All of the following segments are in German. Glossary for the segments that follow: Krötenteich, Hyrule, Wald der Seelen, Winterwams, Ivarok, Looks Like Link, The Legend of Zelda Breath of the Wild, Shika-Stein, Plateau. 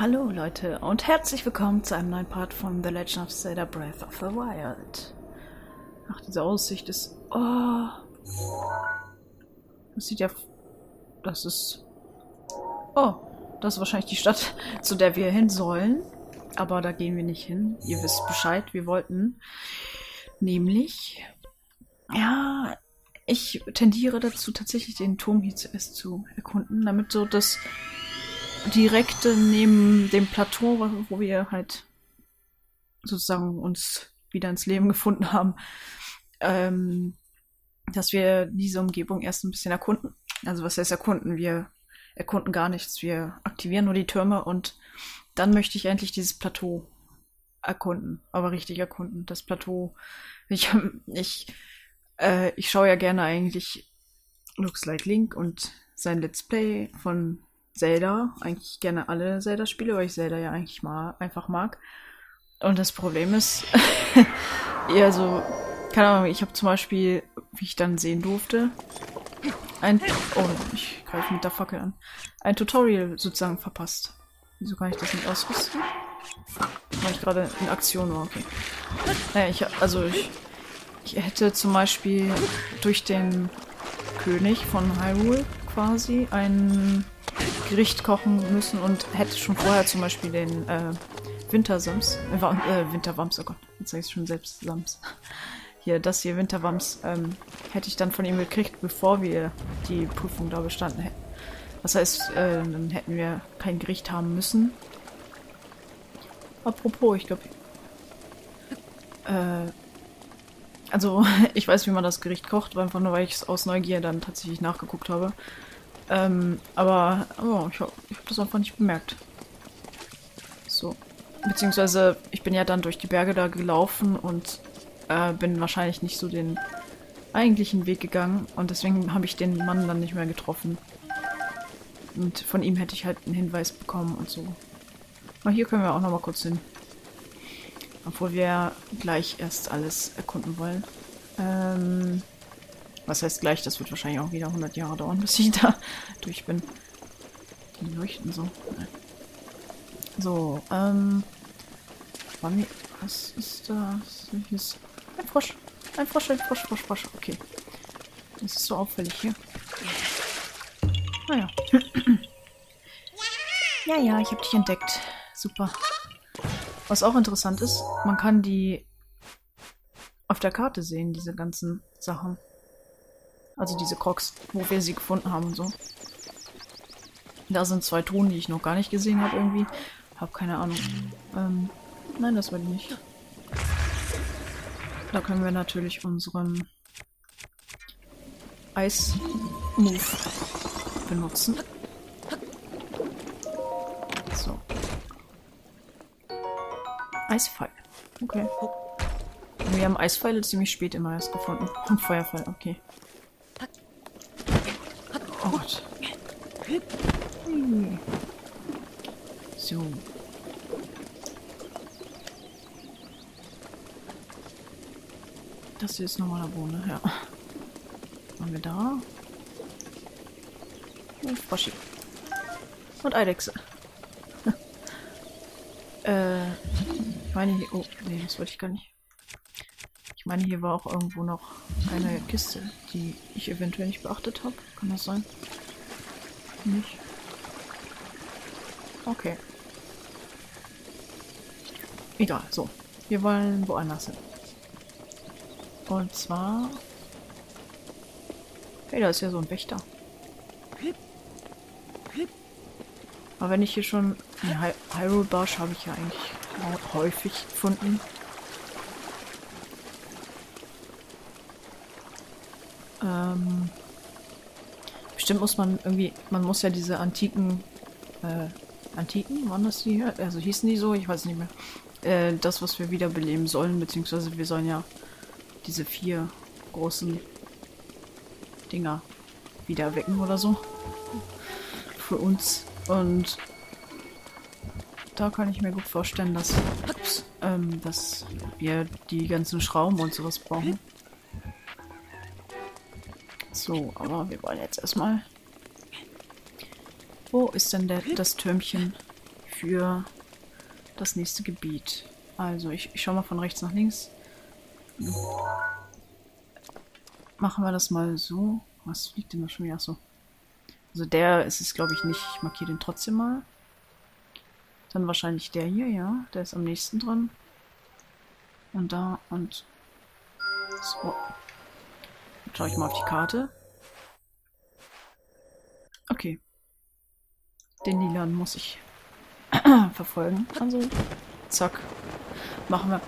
Hallo Leute und herzlich willkommen zu einem neuen Part von The Legend of Zelda Breath of the Wild. Ach, diese Aussicht ist... Oh! Das sieht ja... Das ist... Oh! Das ist wahrscheinlich die Stadt, zu der wir hin sollen. Aber da gehen wir nicht hin. Ihr wisst Bescheid, wir wollten... Nämlich... Ja... Ich tendiere dazu, tatsächlich den Turm hier zuerst zu erkunden, damit so das... Direkte neben dem Plateau, wo wir halt sozusagen uns wieder ins Leben gefunden haben, dass wir diese Umgebung erst ein bisschen erkunden. Also was heißt erkunden? Wir erkunden gar nichts, wir aktivieren nur die Türme und dann möchte ich endlich dieses Plateau erkunden, aber richtig erkunden. Das Plateau, ich schaue ja gerne eigentlich Looks Like Link und sein Let's Play von Zelda, eigentlich gerne alle Zelda-Spiele, weil ich Zelda ja eigentlich mal einfach mag. Und das Problem ist, ja, so, keine Ahnung, ich habe zum Beispiel, wie ich dann sehen durfte, ich greife mit der Fackel an, ein Tutorial sozusagen verpasst. Wieso kann ich das nicht ausrüsten? Weil ich gerade in Aktion war, okay. Naja, ich hätte zum Beispiel durch den König von Hyrule quasi einen Gericht kochen müssen und hätte schon vorher zum Beispiel den Winterwams, oh Gott, jetzt sage ich schon selbst Sams. Hier, das hier, Winterwams, hätte ich dann von ihm gekriegt, bevor wir die Prüfung da bestanden hätten. Das heißt, dann hätten wir kein Gericht haben müssen. Apropos, ich glaube... also, ich weiß, wie man das Gericht kocht, einfach nur, weil ich es aus Neugier dann tatsächlich nachgeguckt habe. Aber oh, ich hab das einfach nicht bemerkt. So. Beziehungsweise, ich bin ja dann durch die Berge da gelaufen und bin wahrscheinlich nicht so den eigentlichen Weg gegangen. Und deswegen habe ich den Mann dann nicht mehr getroffen. Und von ihm hätte ich halt einen Hinweis bekommen und so. Aber hier können wir auch nochmal kurz hin. Obwohl wir gleich erst alles erkunden wollen. Was heißt gleich? Das wird wahrscheinlich auch wieder 100 Jahre dauern, bis ich da durch bin. Die leuchten so. So, was ist das? Welches? Ein Frosch. Ein Frosch, ein Frosch, Frosch, Frosch. Okay. Das ist so auffällig hier. Naja. Ja, ich habe dich entdeckt. Super. Was auch interessant ist, man kann die auf der Karte sehen, diese ganzen Sachen. Also diese Crocs, wo wir sie gefunden haben und so. Da sind zwei Truhen, die ich noch gar nicht gesehen habe irgendwie. Hab keine Ahnung. Nein, das war die nicht. Da können wir natürlich unseren Eis-Move benutzen. So. Eisfall. Okay. Wir haben Eisfall ziemlich spät immer erst gefunden. Und Feuerfall, okay. Oh Gott. So. Das hier ist normaler Bohne, ja. Waren wir da? Und Froschi. Und Eidechse. Ich meine hier... Oh, nee, das wollte ich gar nicht. Ich meine, hier war auch irgendwo noch eine Kiste, die ich eventuell nicht beachtet habe. Kann das sein? Nicht. Okay. Egal, so. Wir wollen woanders hin. Und zwar... Hey, da ist ja so ein Wächter. Aber wenn ich hier schon... Eine Hyrule Barsch habe ich ja eigentlich häufig gefunden. Bestimmt muss man irgendwie, man muss ja diese antiken, waren das die? Also hießen die so? Ich weiß nicht mehr. Das, was wir wiederbeleben sollen, beziehungsweise wir sollen ja diese 4 großen Dinger wieder wecken oder so. Für uns. Und da kann ich mir gut vorstellen, dass, dass wir die ganzen Schrauben und sowas brauchen. So, aber wir wollen jetzt erstmal... Wo ist denn das Türmchen für das nächste Gebiet. Also, ich schaue mal von rechts nach links. Machen wir das mal so. Was fliegt denn da schon wieder? Achso. Also der ist es, glaube ich, nicht. Ich markiere den trotzdem mal. Dann wahrscheinlich der hier, ja. Der ist am nächsten dran. Und da und... So. Jetzt schaue ich mal auf die Karte. Okay. Den lilanen muss ich verfolgen. Also, zack. Machen wir.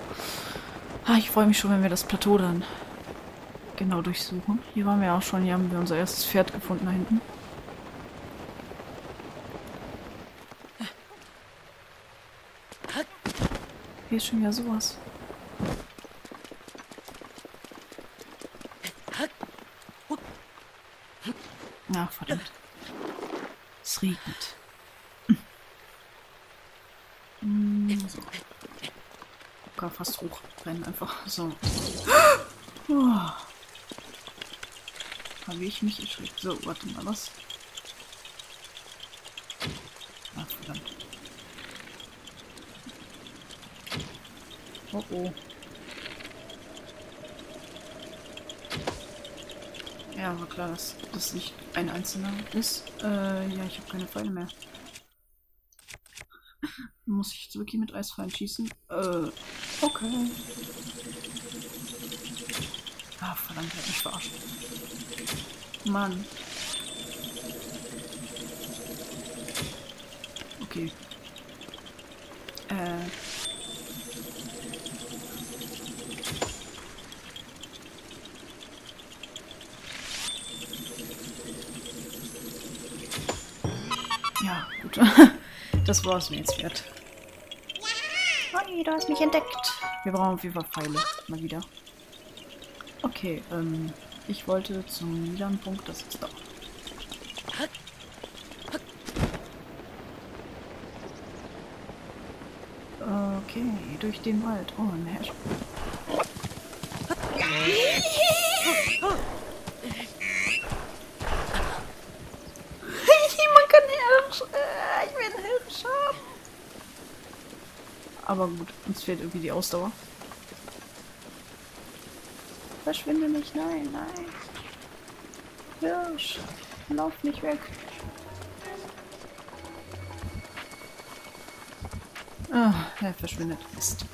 Ah, ich freue mich schon, wenn wir das Plateau dann genau durchsuchen. Hier waren wir auch schon. Hier haben wir unser erstes Pferd gefunden da hinten. Hier ist schon wieder sowas. Ach, verdammt. Es regnet. So. Gar fast hochrennen einfach. So. Oh. Habe ich mich erschreckt. So, warte mal, was? Ach, verdammt. Oh, oh. Ja, war klar, dass das nicht ein einzelner ist. Ja, ich habe keine Pfeile mehr. Muss ich jetzt wirklich mit Eisfallen schießen? Okay. Ah, verdammt, hat mich verarscht. Mann. Okay. Das war es mir jetzt wert. Manni, du hast mich entdeckt. Wir brauchen auf jeden Fall Pfeile. Mal wieder. Okay, ich wollte zum niederen Punkt. Das ist da. Okay, durch den Wald. Oh, ein Herrscher. Aber gut, uns fehlt irgendwie die Ausdauer. Verschwinde nicht, nein, nein. Hirsch, lauf nicht weg. Ah, er verschwindet. Mist.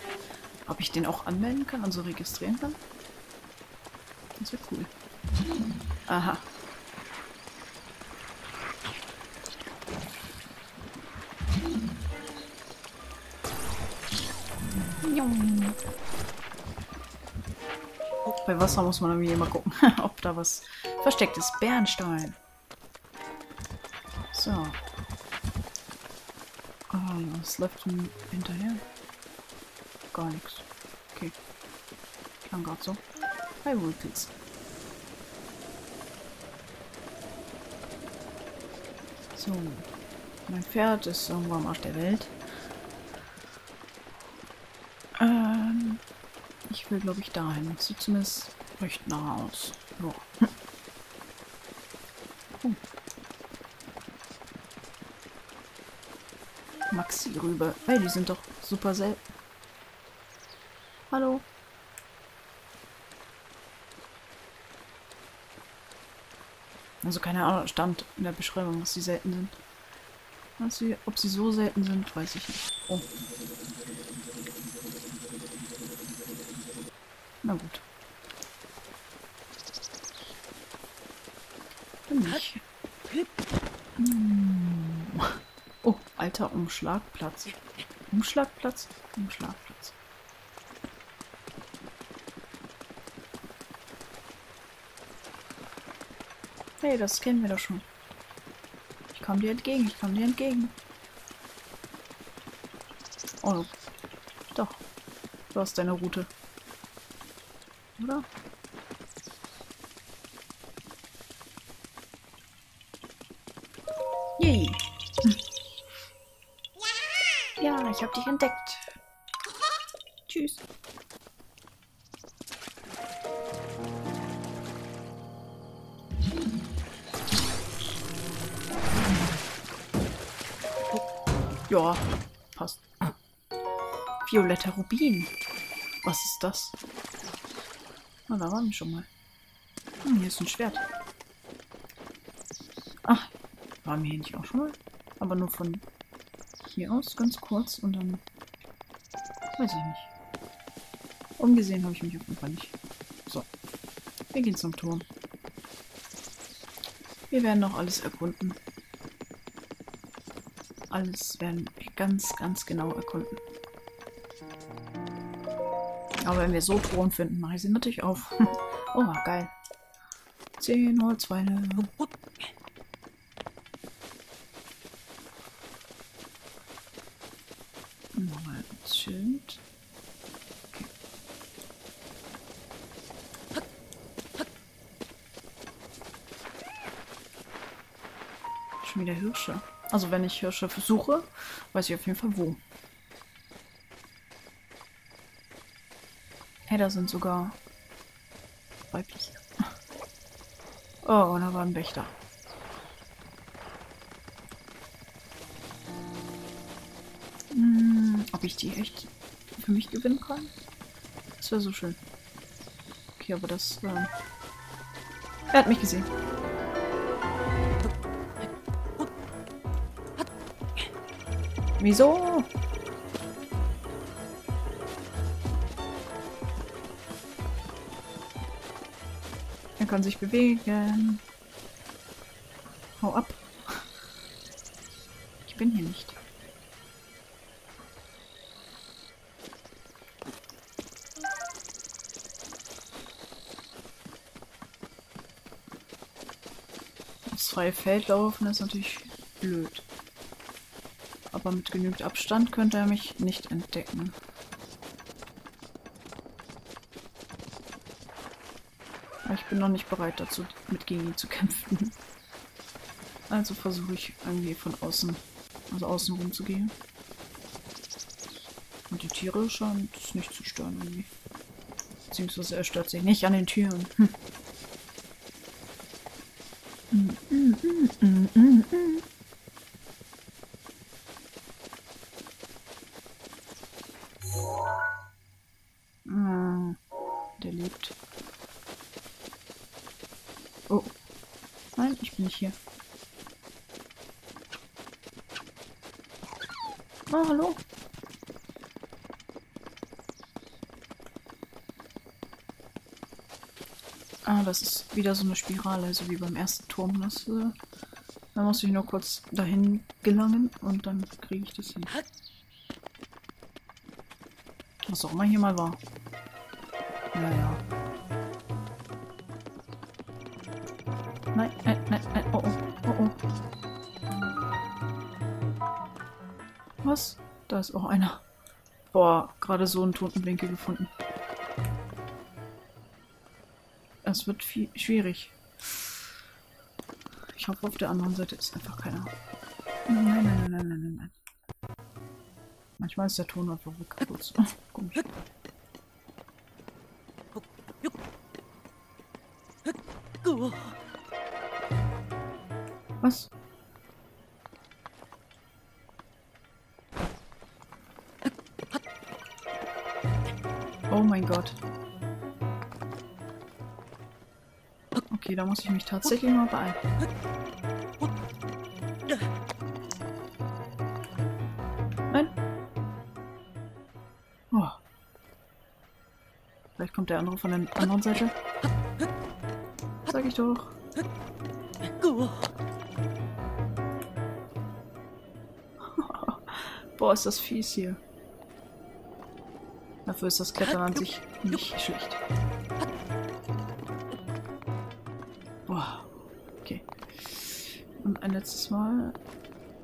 Ob ich den auch anmelden kann und so registrieren kann? Das wäre cool. Aha. Bei Wasser muss man irgendwie immer gucken, ob da was versteckt ist. Bernstein. So. Oh, was läuft denn hinterher? Gar nichts. Okay. Klang gerade so. Hyrule Pilz. So. Mein Pferd ist irgendwo am Arsch der Welt. Ich will, glaube ich, dahin. Sieht zumindest recht nah aus. Ja. Maxi rüber. Ey, die sind doch super selten. Hallo. Also keine Ahnung, stand in der Beschreibung, dass sie selten sind. Ob sie so selten sind, weiß ich nicht. Oh. Na gut. Bin ich. Oh, alter Umschlagplatz. Umschlagplatz? Umschlagplatz. Hey, das kennen wir doch schon. Ich komme dir entgegen, ich komme dir entgegen. Oh, doch. Du hast deine Route. Oder? Yay! Ja, ich hab dich entdeckt. Tschüss. Ja, passt. Violetter Rubin. Was ist das? Na, da waren wir schon mal. Hm, hier ist ein Schwert. Ach, waren wir hier nicht auch schon mal? Aber nur von hier aus, ganz kurz. Und dann... weiß ich nicht. Umgesehen habe ich mich auf jeden Fall nicht. So. Wir gehen zum Turm. Wir werden noch alles erkunden. Alles werden wir ganz, ganz genau erkunden. Aber wenn wir so Truhen finden, mache ich sie natürlich auf. Oh, geil. 10 Holzweine. Nochmal ein Schild. Schon wieder Hirsche. Also wenn ich Hirsche suche, weiß ich auf jeden Fall wo. Hey, da sind sogar weibliche. Oh, da war ein Wächter. Ob ich die echt für mich gewinnen kann? Das wäre so schön. Okay, aber das... er hat mich gesehen. Wieso? Er kann sich bewegen. Hau ab. Ich bin hier nicht. Das freie Feld laufen ist natürlich blöd. Aber mit genügend Abstand könnte er mich nicht entdecken. Aber ich bin noch nicht bereit dazu, mit gegen ihn zu kämpfen. Also versuche ich irgendwie von außen, also außen rum zu gehen. Und die Tiere scheinen es nicht zu stören irgendwie. Beziehungsweise er stört sich nicht an den Türen. Hm. Der lebt. Oh. Nein, ich bin nicht hier. Ah, hallo. Ah, das ist wieder so eine Spirale, also wie beim ersten Turm. Das, da muss ich nur kurz dahin gelangen und dann kriege ich das hin. Was auch immer hier mal war. Naja. Nein, nein, nein, nein. Oh, oh, oh, oh. Was? Da ist auch einer. Boah, gerade so einen toten Blinke gefunden. Es wird viel schwierig. Ich hoffe, auf der anderen Seite ist einfach keiner. Nein, nein, nein, nein, nein, nein. Manchmal ist der Ton einfach rückwärts. Oh, komisch. Was? Oh mein Gott. Okay, da muss ich mich tatsächlich mal beeilen. Nein. Oh. Vielleicht kommt der andere von der anderen Seite. Sag ich doch. Boah, ist das fies hier. Dafür ist das Klettern an sich nicht schlecht. Boah, okay. Und ein letztes Mal...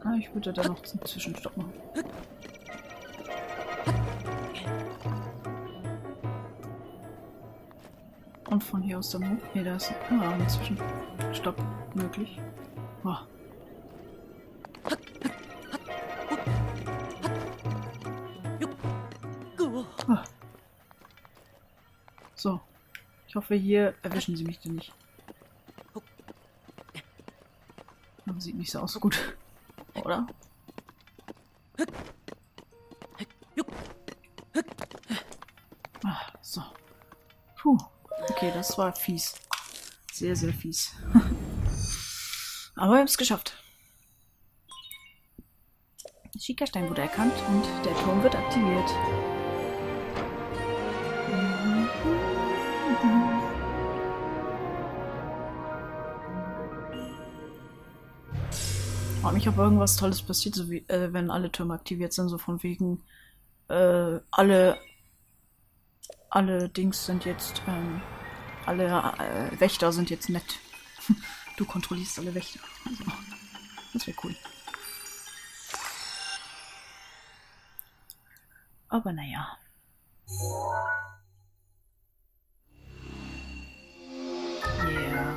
Ah, ich würde da noch einen Zwischenstopp machen. Und von hier aus dann hoch. Ne, da ist ein Zwischenstopp möglich. Boah. Ah. So. Ich hoffe, hier erwischen sie mich denn nicht. Aber sieht nicht so aus, so gut. Oder? Ach, so. Puh. Okay, das war fies. Sehr, sehr fies. Aber wir haben es geschafft. Shika-Stein wurde erkannt und der Turm wird aktiviert. Ich frage mich, ob irgendwas Tolles passiert, so wie, wenn alle Türme aktiviert sind, so von wegen alle Dings sind jetzt, alle Wächter sind jetzt nett. Du kontrollierst alle Wächter. Also, das wäre cool. Aber naja. Yeah.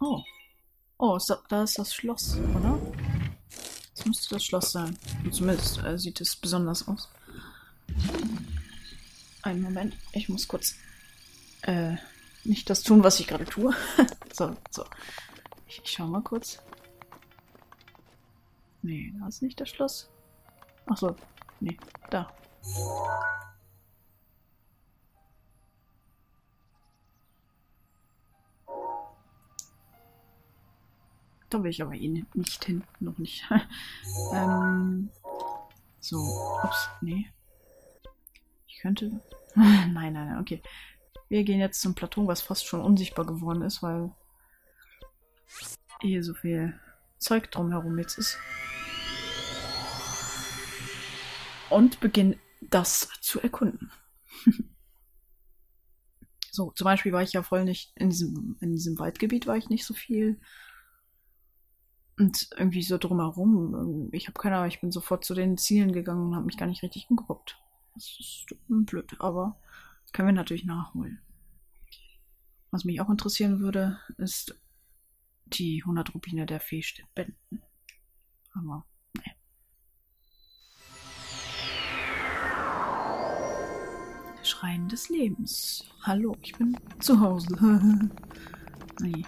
Oh. Oh, da ist das Schloss, oder? Das müsste das Schloss sein. Zumindest sieht es besonders aus. Einen Moment, ich muss kurz nicht das tun, was ich gerade tue. So. Ich schau mal kurz. Nee, da ist nicht das Schloss. Ach so, nee, da. Da will ich aber eh nicht hin. Noch nicht. So. Ups, nee. Ich könnte... nein, okay. Wir gehen jetzt zum Plateau, was fast schon unsichtbar geworden ist, weil hier so viel Zeug drumherum jetzt ist. Und beginnen, das zu erkunden. So, zum Beispiel war ich ja voll nicht... In diesem Waldgebiet war ich nicht so viel... Und irgendwie so drumherum, ich habe keine Ahnung, ich bin sofort zu den Zielen gegangen und habe mich gar nicht richtig umgeguckt. Das ist blöd, aber das können wir natürlich nachholen. Was mich auch interessieren würde, ist die 100 Rubine der Fee-Spenden. Aber, naja. Der Schrein des Lebens. Hallo, ich bin zu Hause. Nee.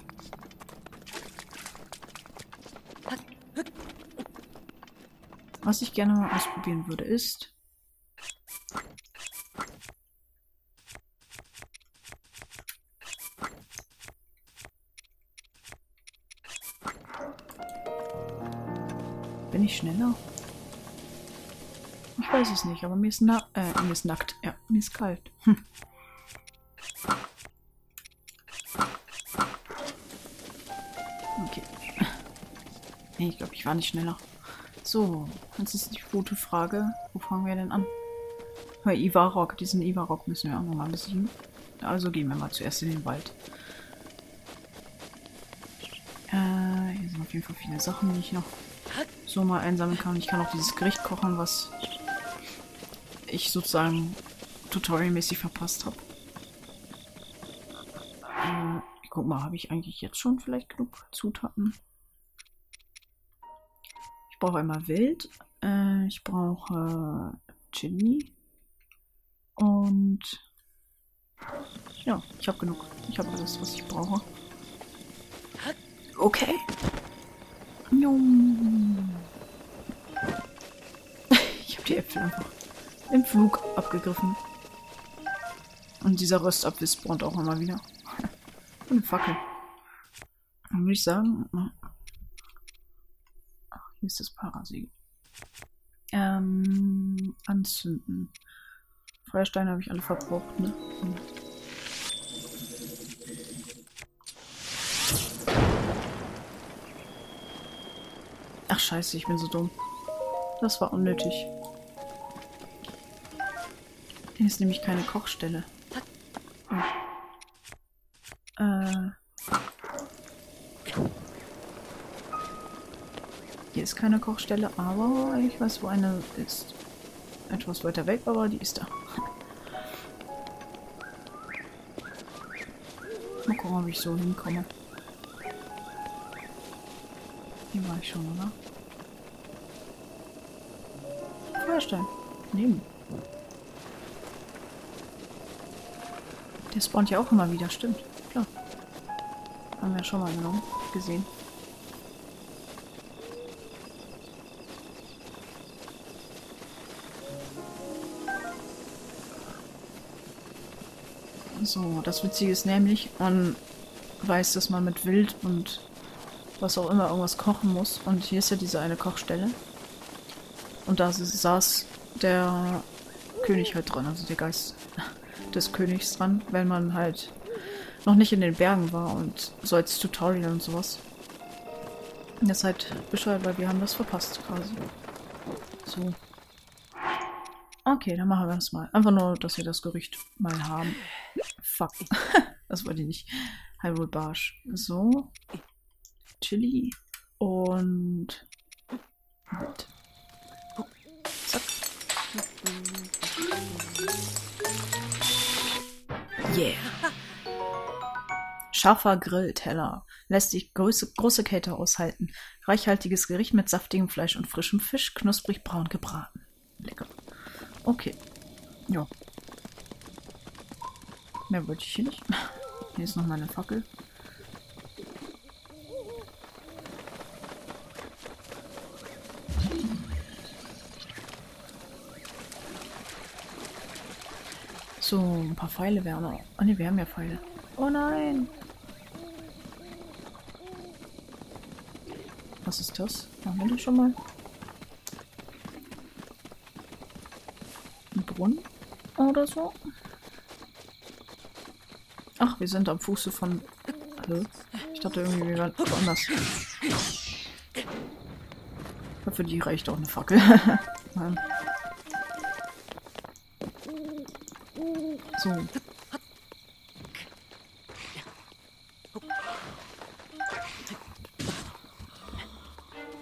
Was ich gerne mal ausprobieren würde, ist... Bin ich schneller? Ich weiß es nicht, aber mir ist nackt. Ja, mir ist kalt. Okay. Nee, ich glaube, ich war nicht schneller. So, jetzt ist die gute Frage, wo fangen wir denn an? Bei Ivarok, diesen Ivarok müssen wir auch nochmal besiegen. Also gehen wir mal zuerst in den Wald. Hier sind auf jeden Fall viele Sachen, die ich noch so mal einsammeln kann. Ich kann auch dieses Gericht kochen, was ich sozusagen tutorialmäßig verpasst habe. Ich guck mal, habe ich eigentlich jetzt schon vielleicht genug Zutaten? Ich brauche einmal Wild, ich brauche Chili und ja, ich habe genug. Ich habe alles, was ich brauche. Okay. Ich habe die Äpfel einfach im Flug abgegriffen. Und dieser Röstapfel spawnt auch immer wieder. Und eine Fackel. Dann würde ich sagen... Hier ist das Parasiegel. Anzünden. Feuersteine habe ich alle verbraucht, ne? Hm. Ach scheiße, ich bin so dumm. Das war unnötig. Hier ist nämlich keine Kochstelle. Hm. Hier ist keine Kochstelle, aber ich weiß, wo eine ist. Etwas weiter weg, aber die ist da. Mal gucken, ob ich so hinkomme. Hier war ich schon, oder? Feuerstein. Nehmen. Der spawnt ja auch immer wieder, stimmt. Klar. Haben wir ja schon mal gesehen. So, das Witzige ist nämlich, man weiß, dass man mit Wild und was auch immer irgendwas kochen muss. Und hier ist ja diese eine Kochstelle. Und da saß der König halt dran, also der Geist des Königs dran, wenn man halt noch nicht in den Bergen war und so als Tutorial und sowas. Das ist halt bescheuert, weil wir haben das verpasst quasi. So. Okay, dann machen wir das mal. Einfach nur, dass wir das Gerücht mal haben. Fuck. Das wollte ich nicht. Hyrule Barsch. So. Chili. Und... halt. Zack. Yeah. Scharfer Grillteller. Lässt sich große Kälte aushalten. Reichhaltiges Gericht mit saftigem Fleisch und frischem Fisch. Knusprig braun gebraten. Lecker. Okay. Ja. Mehr wollte ich hier nicht. Hier ist noch meine Fackel. So, ein paar Pfeile wären auch. Oh ne, wir haben ja Pfeile. Oh nein! Was ist das? Machen wir das schon mal? Ein Brunnen? Oder so? Ach, wir sind am Fuße von... Hä? Ich dachte irgendwie, wir waren woanders. Für die reicht auch eine Fackel. So.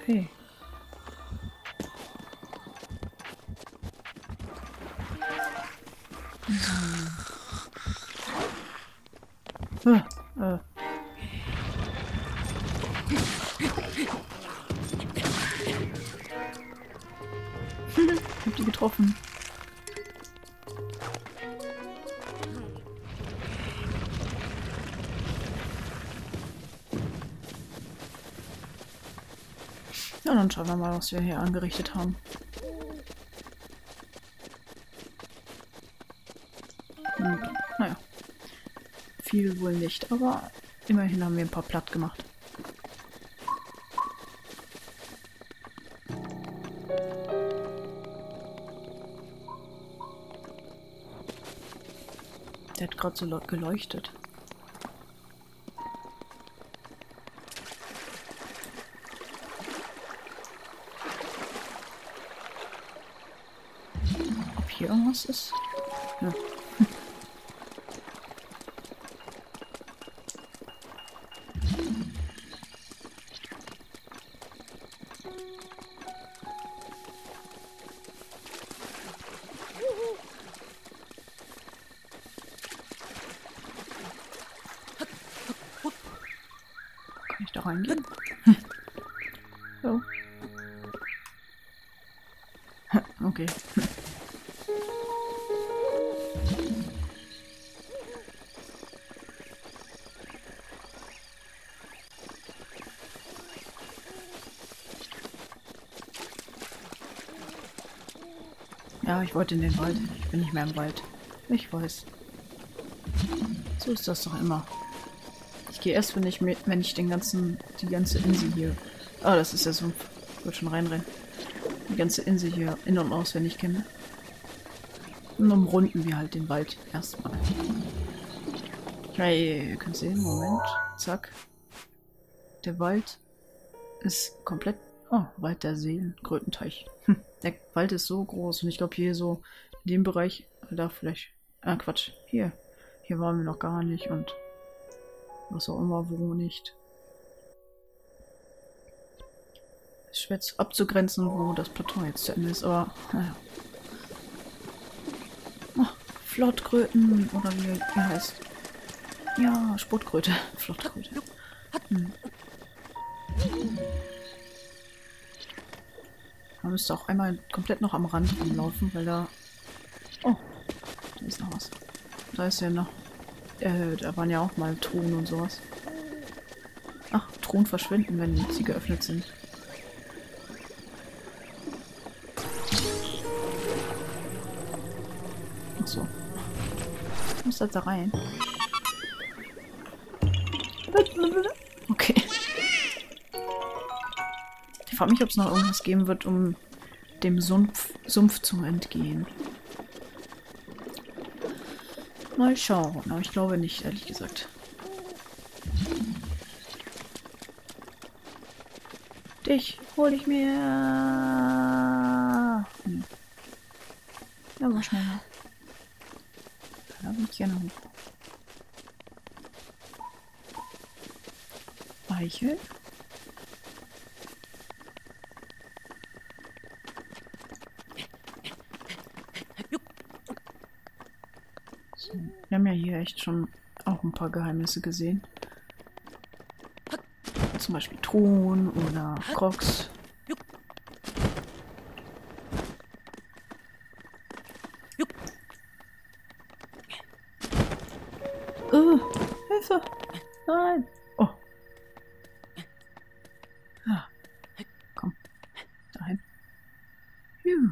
Okay. Ich hab die getroffen. Ja, dann schauen wir mal, was wir hier angerichtet haben. Und, naja. Viel wohl nicht, aber immerhin haben wir ein paar platt gemacht. Der hat gerade so laut geleuchtet. Ob hier irgendwas ist? Ja. Reingehen. So. Okay. Ja, ich wollte in den Wald. Ich bin nicht mehr im Wald. Ich weiß. So ist das doch immer. Ich gehe erst, wenn ich die ganze Insel hier... Ah, das ist der Sumpf. Ich wollte schon reinrennen. Die ganze Insel hier in- und auswendig kenne. Und umrunden wir halt den Wald erstmal. Hey, ihr könnt sehen. Moment. Zack. Der Wald ist komplett... Oh, Wald der Seelen. Krötenteich. Der Wald ist so groß. Und ich glaube hier so in dem Bereich... Da vielleicht... Ah, Quatsch. Hier. Hier waren wir noch gar nicht und... Was auch immer, wo nicht. Es ist schwer abzugrenzen, wo das Plateau jetzt zu Ende ist, aber naja. Oh, Flottkröten, oder wie heißt. Ja, Sportkröte. Flottkröte. Hm. Man müsste auch einmal komplett noch am Rand rumlaufen, weil da... Oh, da ist noch was. Da ist ja noch... Da waren ja auch mal Truhen und sowas. Ach, Truhen verschwinden, wenn sie geöffnet sind. Ach so. Ich muss da rein. Okay. Ich frage mich, ob es noch irgendwas geben wird, um dem Sumpf zu entgehen. Mal schauen, aber ich glaube nicht, ehrlich gesagt. Dich hol ich mir. Ja, mal schneller. Da bin ich ja noch hoch. Eichel. So, wir haben ja hier echt schon auch ein paar Geheimnisse gesehen. Zum Beispiel Truhen oder Crocs. Hilfe! Nein! Oh! Ah. Komm. Dahin. Juh.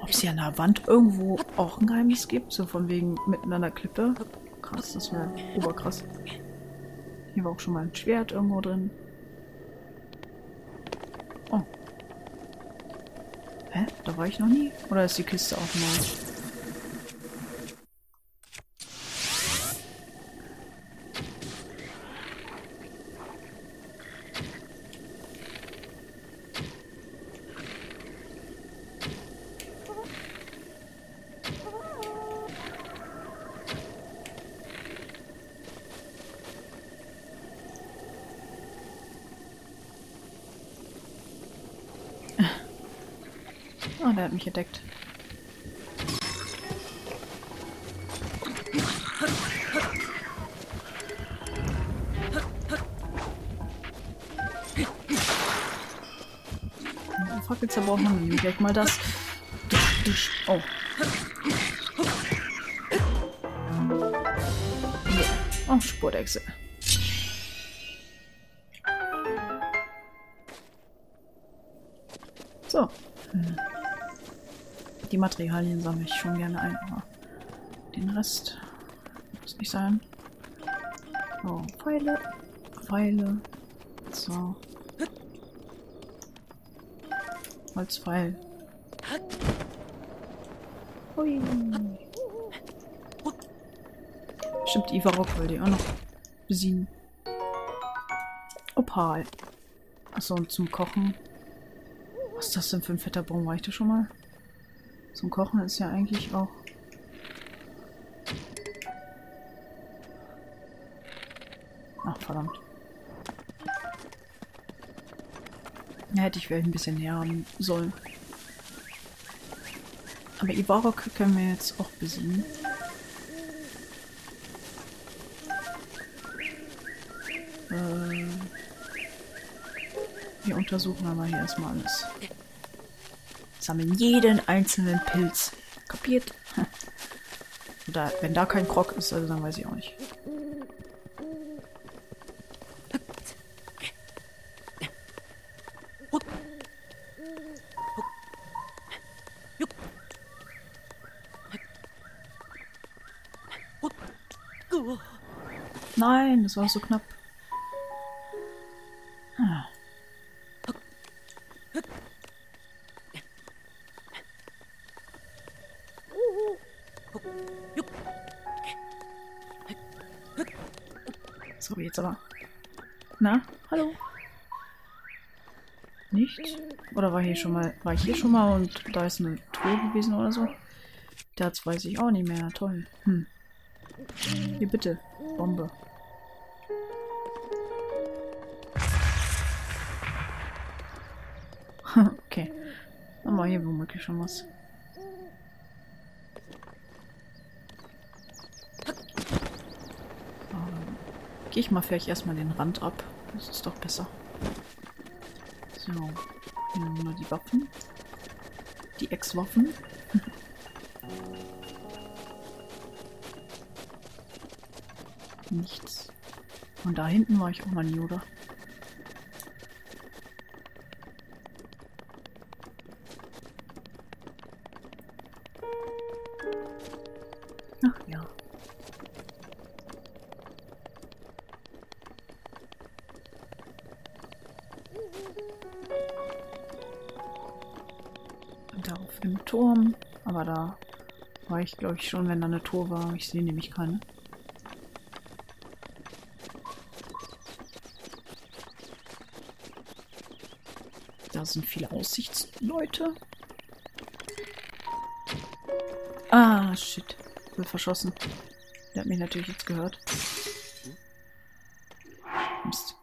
Ob es hier an der Wand irgendwo auch ein Geheimnis gibt? So von wegen mitten an der Klippe. Krass, das wäre oberkrass. Hier war auch schon mal ein Schwert irgendwo drin. Oh. Hä? Da war ich noch nie? Oder ist die Kiste auch mal. Oh, der hat mich entdeckt. Oh, fuck, jetzt brauchen wir nämlich gleich mal das. Oh. Oh, Spurdechse. So. Die Materialien sammle ich schon gerne ein, aber den Rest muss nicht sein. So, Pfeile, Pfeile, so. Holzpfeil. Hui. Stimmt, Ivarok wollte ich auch noch besiegen. Opal. Achso, und zum Kochen. Was ist das denn für ein fetter Baum? War ich da schon mal? Zum Kochen ist ja eigentlich auch... Ach, verdammt. Ja, hätte ich vielleicht ein bisschen näher haben sollen. Aber Ivarok können wir jetzt auch besiegen. Wir untersuchen aber hier erstmal alles. Sammeln jeden einzelnen Pilz. Kapiert? Oder wenn da kein Krog ist, also dann weiß ich auch nicht. Nein, das war so knapp. So, jetzt aber. Na, hallo? Nichts? Oder war ich hier schon mal und da ist eine Truhe gewesen oder so? Das weiß ich auch nicht mehr. Toll. Hm. Hier bitte. Bombe. Okay. Dann war hier womöglich schon was. Gehe ich mal vielleicht erstmal den Rand ab. Das ist doch besser. So. Nehmen wir die Waffen. Die Ex-Waffen. Nichts. Und da hinten war ich auch mal nie, oder? da auf dem Turm. Aber da war ich, glaube ich, schon, wenn da eine Tour war. Ich sehe nämlich keine. Da sind viele Aussichtsleute. Ah, shit. Ich wurde verschossen. Der hat mich natürlich jetzt gehört. Mist.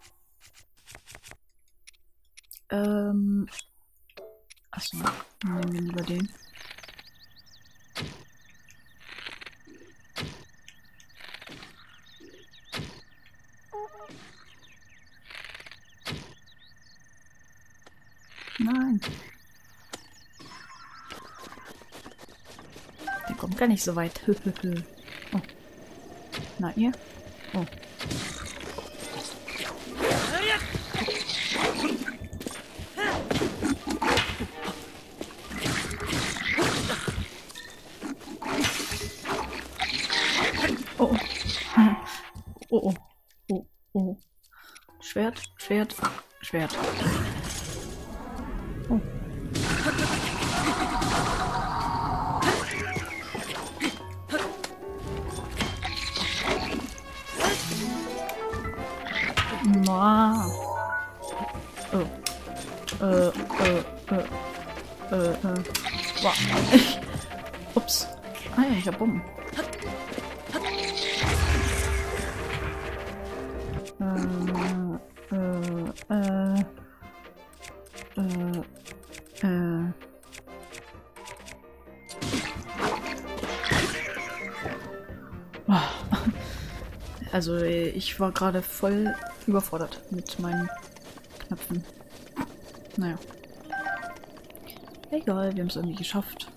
Achso, nehmen wir lieber den. Nein. Der kommt gar nicht so weit. Oh. Na ihr? Oh. Schwert. Oh. Ma. Oh. Wow. Ups. Ah ja, ich hab Bomben. Also ich war gerade voll überfordert mit meinen Knöpfen. Naja. Egal, wir haben es irgendwie geschafft.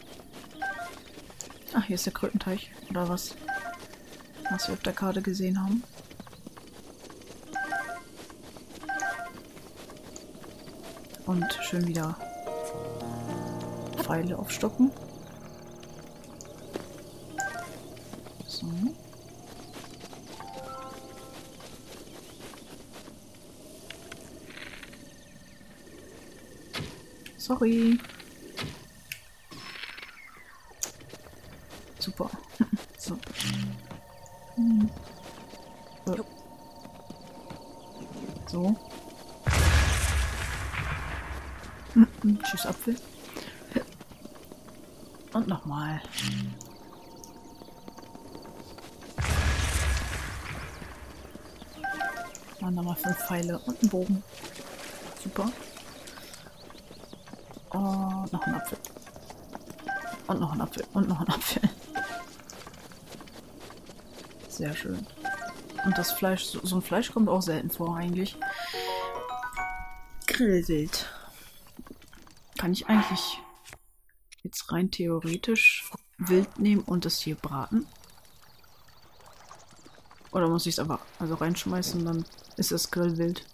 Ach, hier ist der Krötenteich. Oder was? Was wir auf der Karte gesehen haben. Und schön wieder Pfeile aufstocken. So. Sorry. Super. So. So. Tschüss, Apfel. Und nochmal. Und nochmal 5 Pfeile und einen Bogen. Super. Und noch ein Apfel. Und noch ein Apfel. Und noch ein Apfel. Sehr schön. Und das Fleisch, so ein Fleisch kommt auch selten vor eigentlich. Grillwild. Kann ich eigentlich jetzt rein theoretisch Wild nehmen und das hier braten? Oder muss ich es aber also reinschmeißen, dann ist das Grillwild.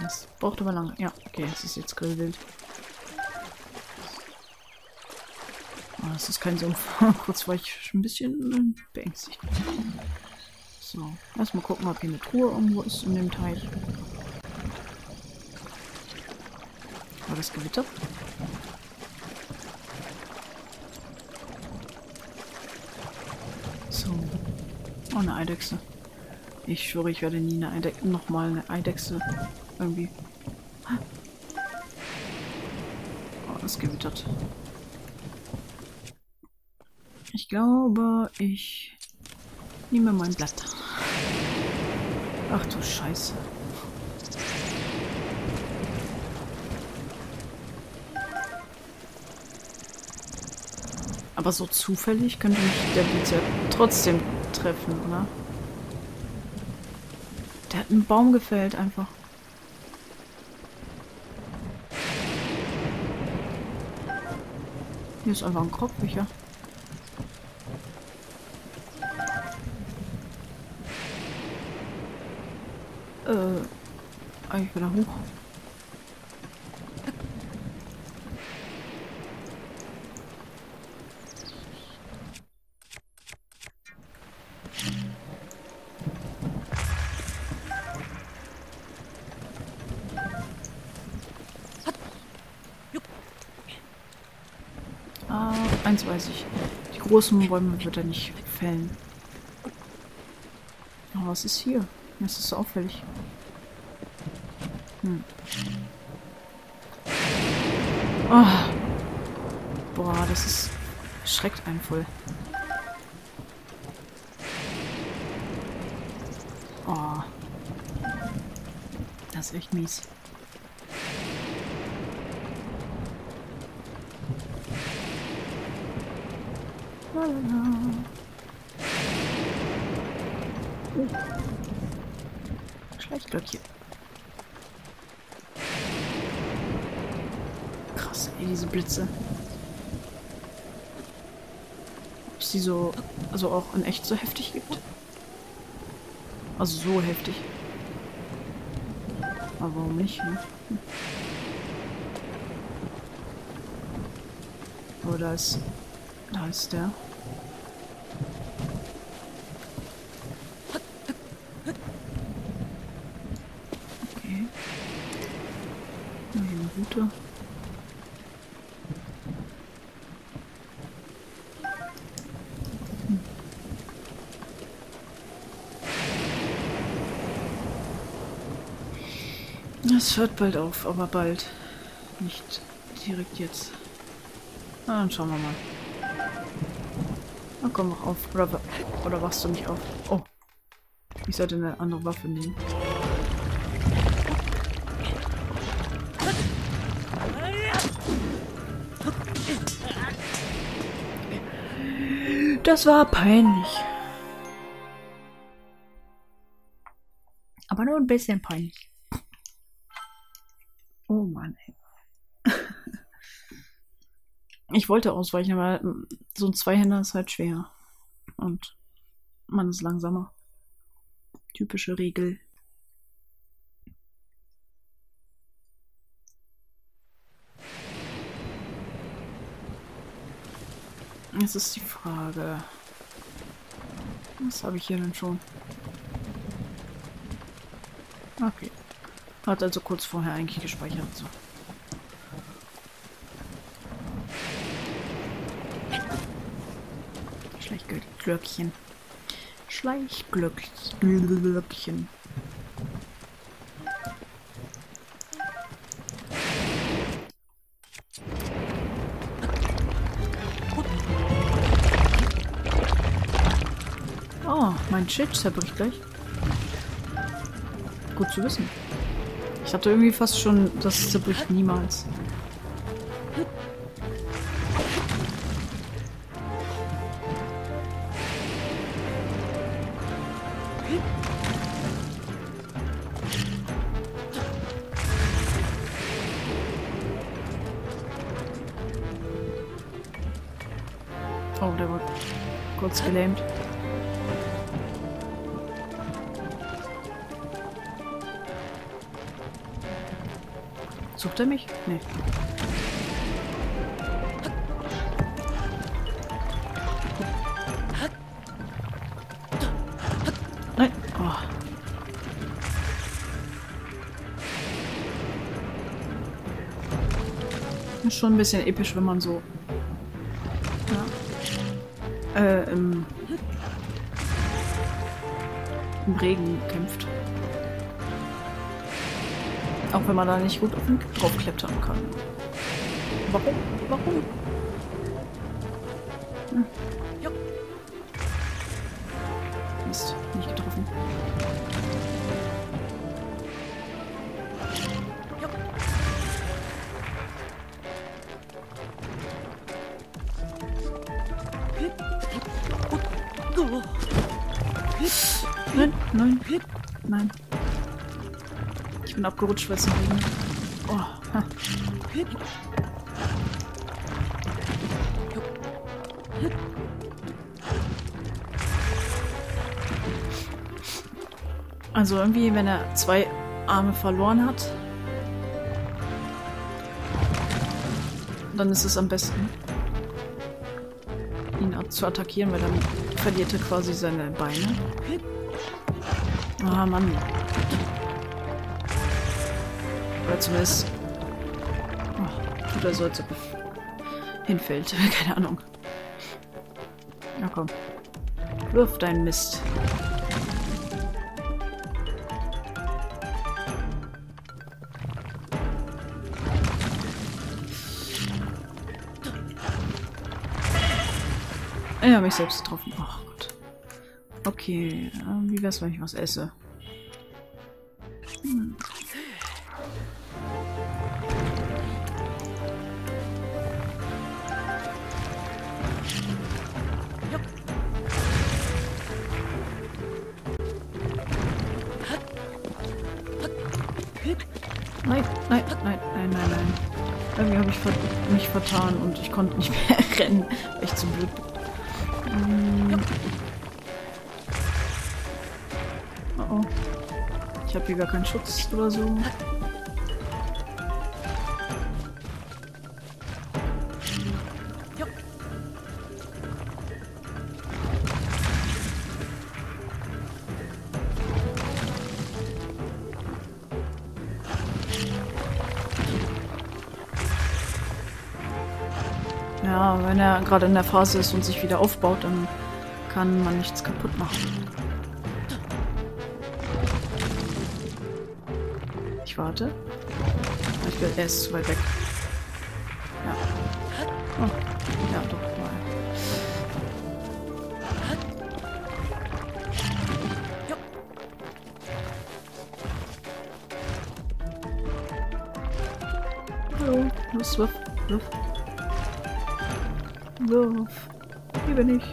Das braucht aber lange. Ja, okay, es ist jetzt Grillwild. Oh, das ist kein Sumpf. Kurz war ich ein bisschen beängstigt. So, erstmal gucken, ob hier eine Truhe irgendwo ist in dem Teich. War das Gewitter? So. Oh, eine Eidechse. Ich schwöre, ich werde nie eine Eidechse, nochmal eine Eidechse irgendwie. Oh, es gewittert. Ich glaube, ich nehme mein Blatt. Ach du Scheiße. Aber so zufällig könnte mich der Blitz ja trotzdem treffen, oder? Der hat einen Baum gefällt einfach. Hier ist einfach ein Korbbecher. Ich will da hoch. eins weiß ich. Die großen Bäume wird er nicht fällen. Aber was ist hier? Das ist so auffällig. Oh. Boah, das ist... schreckt einen voll. Oh. Das ist echt mies. Schleichglöckchen. Krass, ey, diese Blitze. Ob es die so, also auch in echt so heftig gibt? Also so heftig. Aber warum nicht, ne? Oh, da ist der. Route. Das hört bald auf, aber bald. Nicht direkt jetzt. Na, dann schauen wir mal. Na komm, mach auf. Oder wachst du nicht auf? Oh. Ich sollte eine andere Waffe nehmen. Das war peinlich. Aber nur ein bisschen peinlich. Oh Mann, ey. Ich wollte ausweichen, aber so ein Zweihänder ist halt schwer. Und man ist langsamer. Typische Regel. Jetzt ist die Frage. Was habe ich hier denn schon? Okay. Hat also kurz vorher eigentlich gespeichert. So. Schleichglöckchen. Schleichglöckchen. Mein Schild zerbricht gleich. Gut zu wissen. Ich hatte irgendwie fast schon, das zerbricht niemals. Oh, der war kurz gelähmt. Sucht er mich? Nee. Nein. Oh. Ist schon ein bisschen episch, wenn man so... ja. Im Regen kämpft. Auch wenn man da nicht gut auf den drauf klettern kann. Warum? Warum? Hm. Ja. Mist, nicht getroffen. Ja. Nein, nein, nein. Ich bin abgerutscht, weil es nicht liegen. Oh, ha. Also irgendwie, wenn er zwei Arme verloren hat, dann ist es am besten, ihn zu attackieren, weil dann verliert er quasi seine Beine. Ah, Mann. Oder zumindest... oh, tut er so, als ob er hinfällt. Keine Ahnung. Na komm. Wirf deinen Mist. Ich habe mich selbst getroffen. Ach Gott. Okay, wie wär's, wenn ich was esse? Nein. Irgendwie habe ich mich vertan und ich konnte nicht mehr rennen, weil ich zu blöd bin. Oh. Ich habe hier gar keinen Schutz oder so. Ja, wenn er gerade in der Phase ist und sich wieder aufbaut, dann kann man nichts kaputt machen. Ich warte. Er ist zu weit weg. Ja. Oh. Ja, doch mal. Hallo. Los, wirf. Wirf. Wirf. Hier bin ich.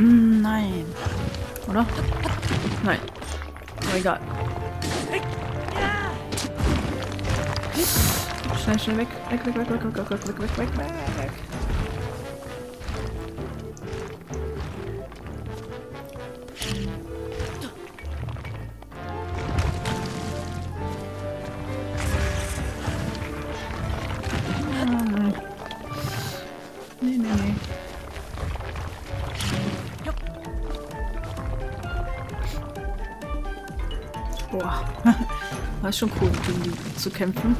Nein. Oder? Nein. Aber egal. Schnell weg. Weg. Nee. Boah. War schon cool, gegen die zu kämpfen.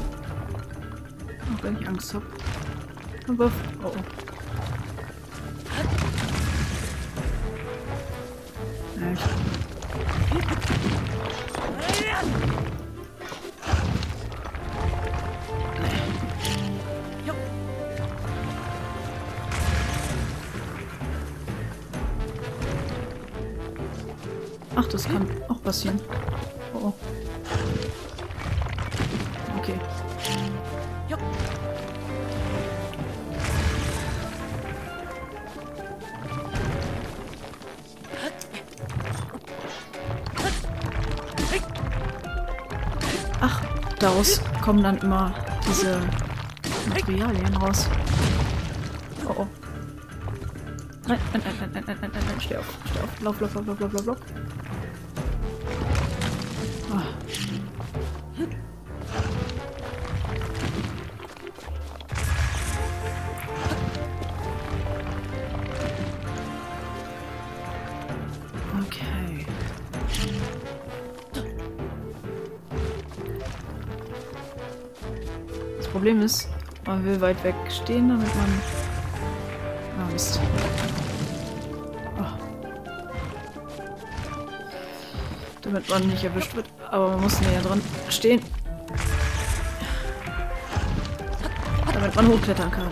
Auch wenn ich Angst habe. Aber... Oh. Ach, das kann auch passieren. Oh. Okay. Ja. Ach, daraus kommen dann immer diese Materialien raus. Oh. Nein, steh auf. Lauf. Okay. Das Problem ist, man will weit weg stehen, damit man... Ah, Mist. Damit man nicht erwischt wird, aber man muss näher dran stehen. Damit man hochklettern kann.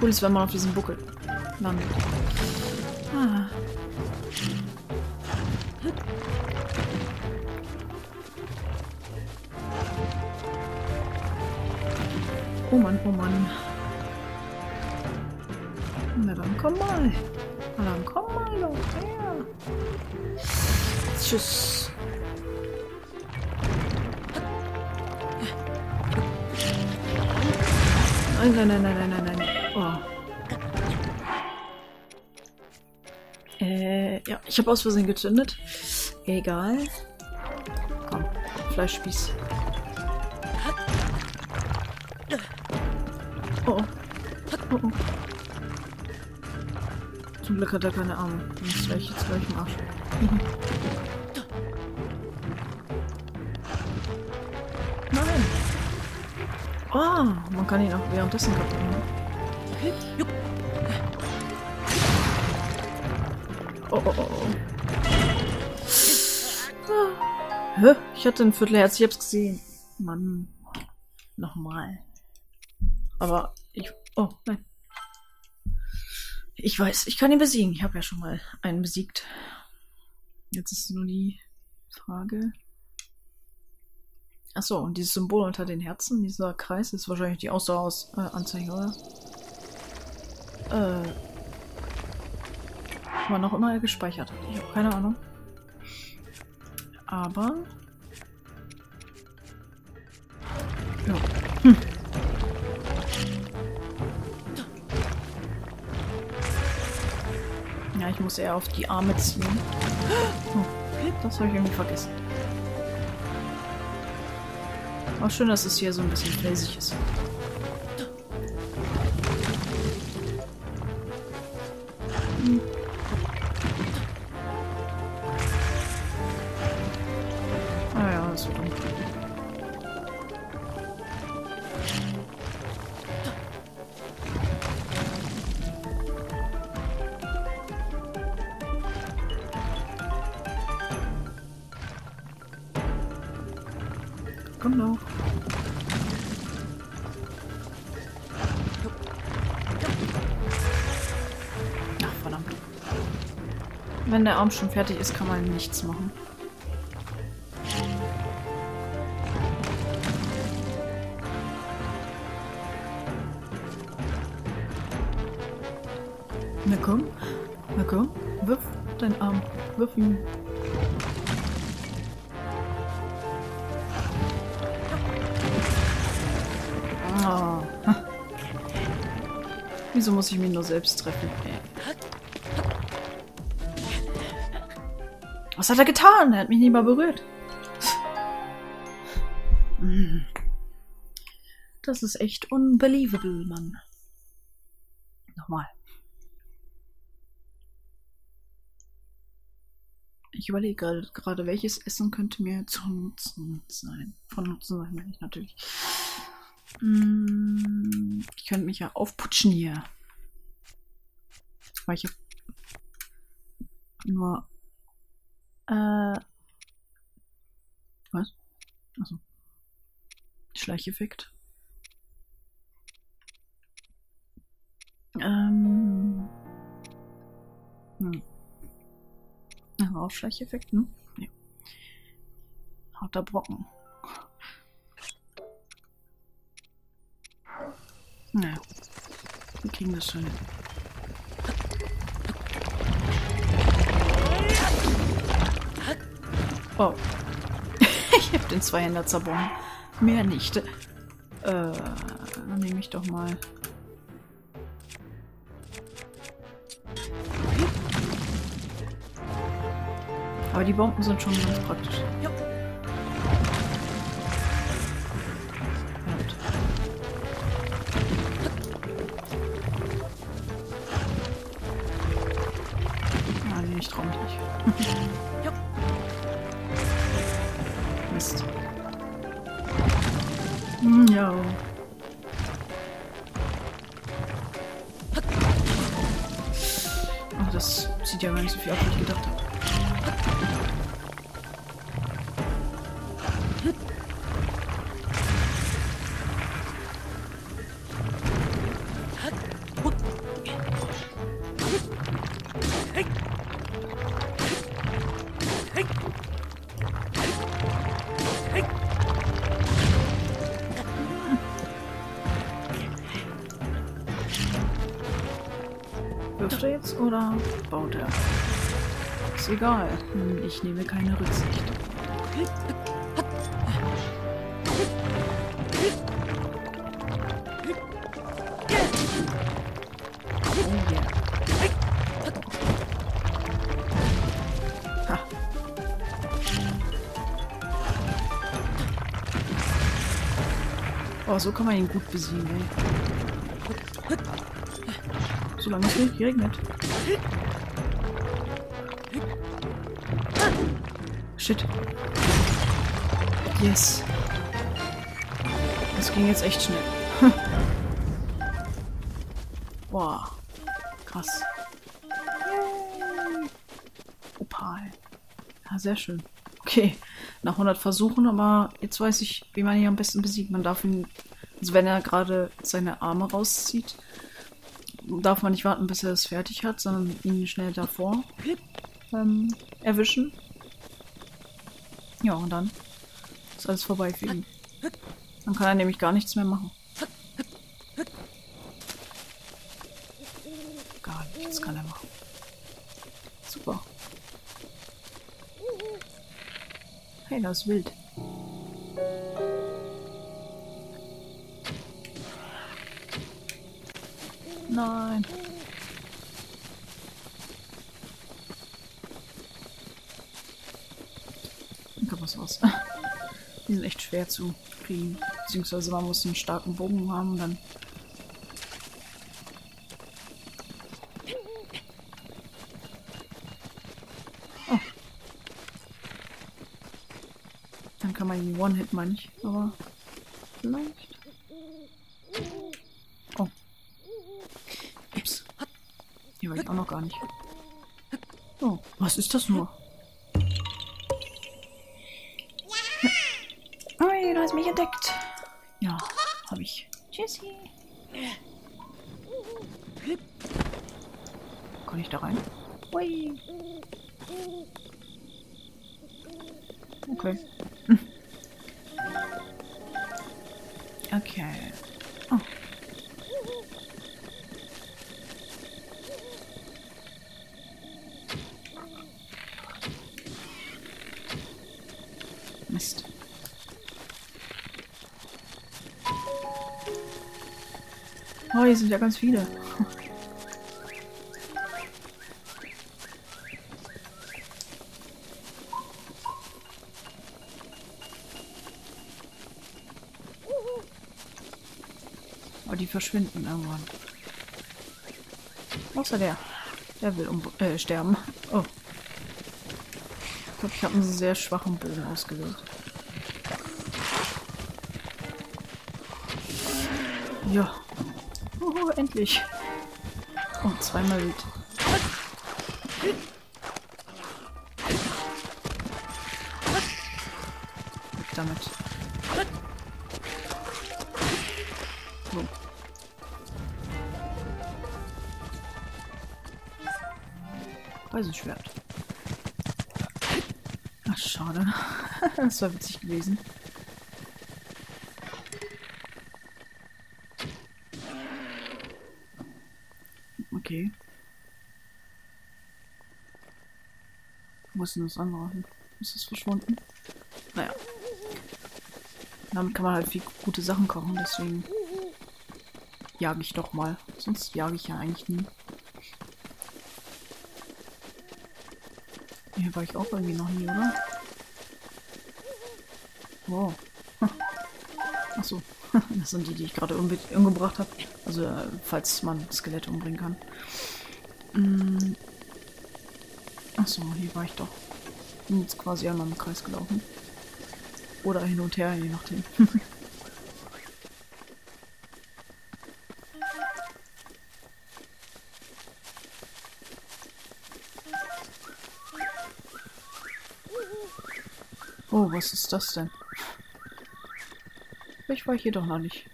Cool ist, wenn man auf diesem Buckel landet. Ah. Oh Mann. Na dann komm mal. Doch her. Tschüss. Nein. Oh. Ja, ich habe aus Versehen gezündet. Egal. Komm, Fleischspieß. Oh. Zum Glück hat er keine Arme. Sonst wäre ich jetzt gleich im Arsch. Nein! Oh, man kann ihn auch währenddessen kaputt machen. Oh, oh, oh. Ah. Hä? Ich hatte ein Viertelherz, ich hab's gesehen. Mann. Nochmal. Aber ich... Oh, nein. Ich weiß, ich kann ihn besiegen. Ich habe ja schon mal einen besiegt. Jetzt ist nur die Frage... Achso, und dieses Symbol unter den Herzen, dieser Kreis, ist wahrscheinlich die Ausdaueranzeige, oder? Man auch immer gespeichert hat. Ich habe keine Ahnung. Aber... Ja. Hm. Ja, ich muss eher auf die Arme ziehen. Oh, das habe ich irgendwie vergessen. Auch schön, dass es hier so ein bisschen felsig ist. Hm. Ah ja, das wird gut. Komm doch. Ach, verdammt. Wenn der Arm schon fertig ist, kann man nichts machen. Na komm, wirf deinen Arm, wirf ihn. Wieso muss ich mich nur selbst treffen? Was hat er getan? Er hat mich nicht mal berührt. Das ist echt unbelievable, Mann. Nochmal. Ich überlege gerade, welches Essen könnte mir zum Nutzen sein. Von Nutzen sein meine ich natürlich. Ich könnte mich ja aufputschen hier. Weil ich habe nur... Was? Achso. Schleicheffekt. Das war auch Schleicheffekt, ne? Ja. Harter Brocken. Naja, wir kriegen das schon hin. Oh. Ich hab den Zweihänder zerbrochen. Mehr nicht. Dann nehme ich doch mal... Aber die Bomben sind schon ganz praktisch. Ja. Ich trau mich nicht. Mist. Ja. Ach, das sieht ja gar nicht so viel aus, wie ich gedacht habe. Wirft er jetzt oder baut er? Ist egal. Ich nehme keine Rücksicht. Oh yeah. Oh, so kann man ihn gut besiegen, ey. Solange es nicht geregnet. Shit. Yes. Das ging jetzt echt schnell. Boah. Krass. Opal. Ja, sehr schön. Okay. Nach 100 Versuchen, aber jetzt weiß ich, wie man ihn am besten besiegt. Man darf ihn, also wenn er gerade seine Arme rauszieht, darf man nicht warten, bis er es fertig hat, sondern ihn schnell davor erwischen. Ja, und dann ist alles vorbei für ihn. Dann kann er nämlich gar nichts mehr machen. Gar nichts kann er machen. Super. Hey, das ist wild. Nein. Was aus. Die sind echt schwer zu kriegen. Beziehungsweise man muss einen starken Bogen haben, dann. Oh. Dann kann man ihn One-Hit mal nicht, aber vielleicht. Oh. Ups. Hier war ich auch noch gar nicht. Oh, was ist das nur? Mich entdeckt. Ja, habe ich. Tschüssi. Kann ich da rein? Ui. Okay. Okay. Oh. Mist. Oh, hier sind ja ganz viele. Oh, die verschwinden irgendwann. Außer der. Der will sterben. Oh. Ich glaube, ich habe einen sehr schwachen Bogen ausgewählt. Ja. Oh, endlich. Und zweimal wild. Weg damit. So. Eisenschwert. Ach, schade. Das war witzig gewesen. Okay. Wo ist denn das andere hin? Ist das verschwunden? Naja. Damit kann man halt viel gute Sachen kochen, deswegen jage ich doch mal. Sonst jage ich ja eigentlich nie. Hier war ich auch irgendwie noch nie, oder? Wow. Achso. Das sind die, die ich gerade umgebracht habe. Also, falls man Skelette umbringen kann. Achso, hier war ich doch. Bin jetzt quasi einmal im Kreis gelaufen. Oder hin und her, je nachdem. Oh, was ist das denn? Vielleicht war ich hier doch noch nicht.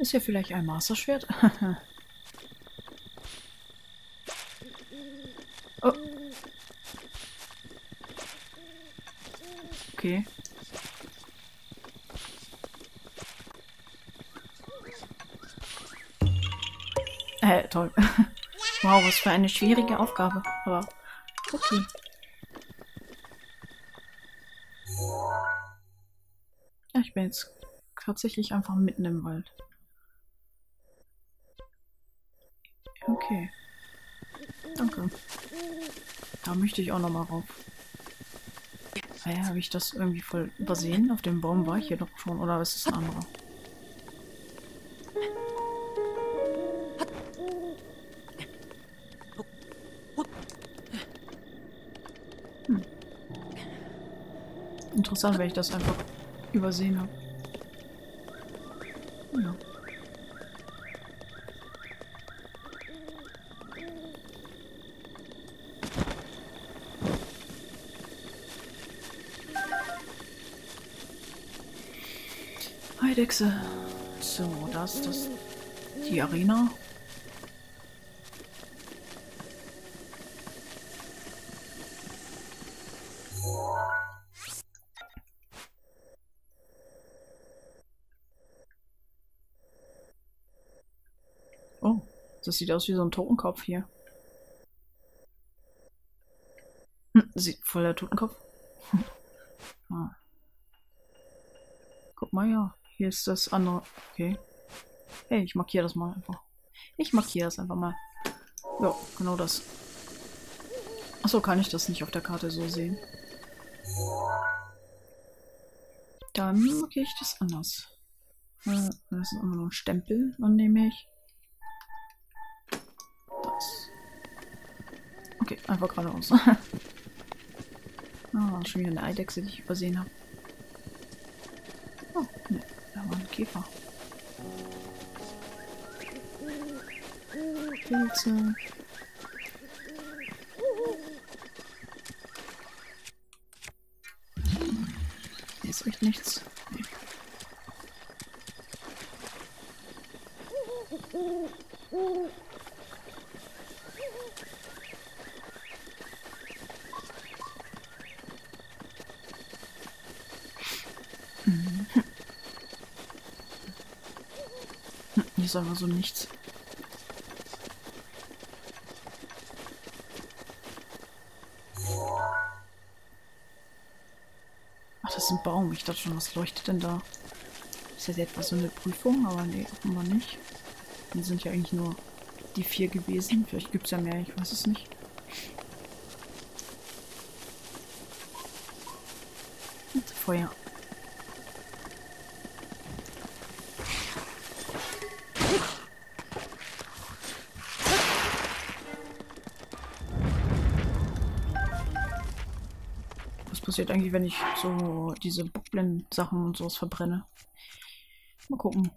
Ist ja vielleicht ein Masterschwert. Oh. Okay. Toll. Wow, was für eine schwierige Aufgabe. Aber okay. Ja, ich bin jetzt tatsächlich einfach mitten im Wald. Okay. Danke. Da möchte ich auch nochmal rauf. Naja, habe ich das irgendwie voll übersehen? Auf dem Baum war ich hier doch schon, oder ist es ein anderer? Interessant, wenn ich das einfach übersehen habe. Ja. Hi, Dechse. So, da ist das... die Arena. Oh, das sieht aus wie so ein Totenkopf hier. Sieht voll der Totenkopf. Ah. Guck mal, ja. Hier ist das andere. Okay. Hey, ich markiere das mal einfach. Ich markiere das einfach mal. Ja, genau das. Achso, kann ich das nicht auf der Karte so sehen. Dann markiere ich das anders. Das ist immer nur ein Stempel, dann nehme ich das. Okay, einfach geradeaus. Ah, schon wieder eine Eidechse, die ich übersehen habe. Oh, ne, da war ein Käfer. Pilze. Hier ist echt nichts. Nee. Hier ist aber so nichts. Ein Baum. Ich dachte schon, was leuchtet denn da? Ist jetzt etwas so eine Prüfung, aber nee, offenbar nicht. Dann sind ja eigentlich nur die 4 gewesen. Vielleicht gibt es ja mehr, ich weiß es nicht. Und Feuer. Eigentlich, wenn ich so diese Bockblend-Sachen und sowas verbrenne. Mal gucken.